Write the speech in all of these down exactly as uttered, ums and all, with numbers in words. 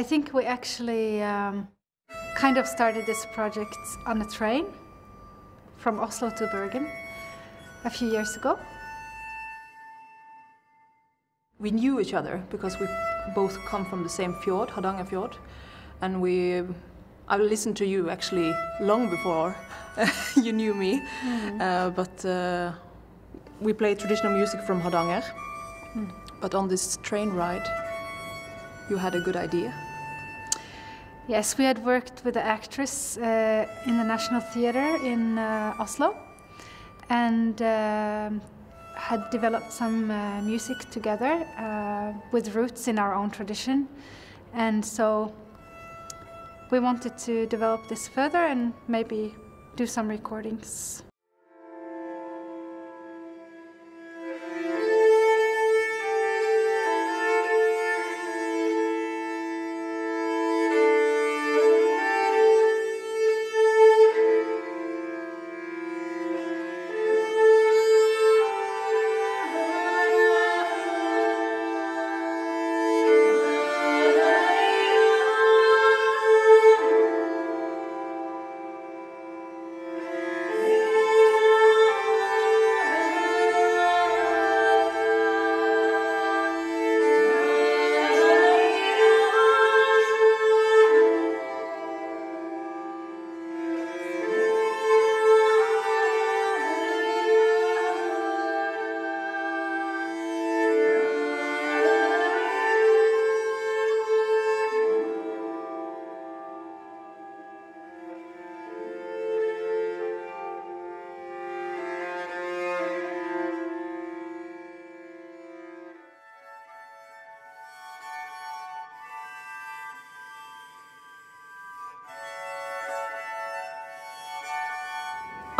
I think we actually um, kind of started this project on a train from Oslo to Bergen a few years ago. We knew each other because we both come from the same fjord, Hardangerfjord, and we I listened to you actually long before you knew me, mm. uh, but uh, we play traditional music from Hardanger. Mm. But on this train ride, you had a good idea. Yes, we had worked with the actress uh, in the National Theatre in uh, Oslo, and uh, had developed some uh, music together uh, with roots in our own tradition, and so we wanted to develop this further and maybe do some recordings.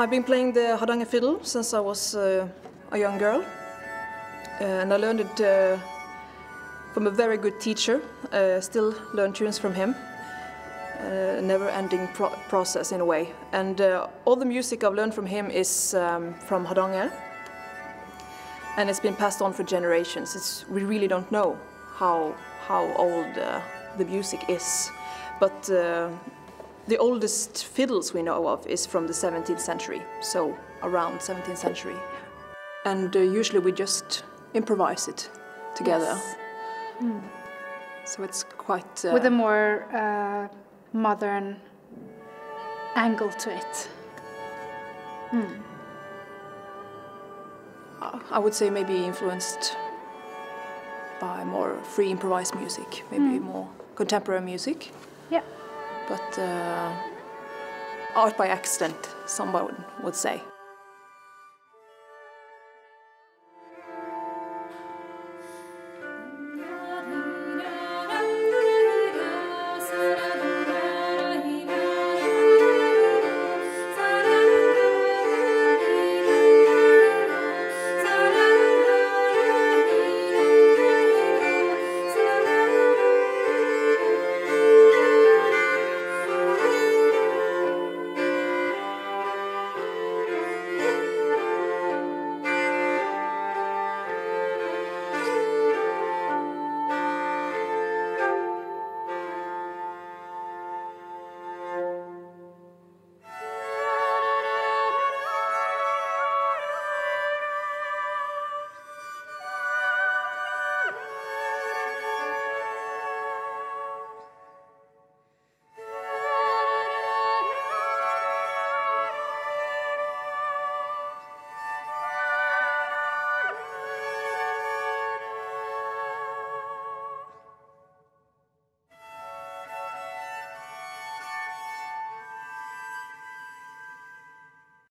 I've been playing the Hardanger fiddle since I was uh, a young girl, uh, and I learned it uh, from a very good teacher. Uh, still learn tunes from him. Uh, never-ending pro process in a way. And uh, all the music I've learned from him is um, from Hardanger, and it's been passed on for generations. It's, we really don't know how how old uh, the music is, but. Uh, The oldest fiddles we know of is from the seventeenth century, so around seventeenth century. And uh, usually we just improvise it together. Yes. Mm. So it's quite... Uh, With a more uh, modern angle to it. Mm. I would say maybe influenced by more free improvised music, maybe mm. more contemporary music. Yeah. But uh, art by accident, someone would say.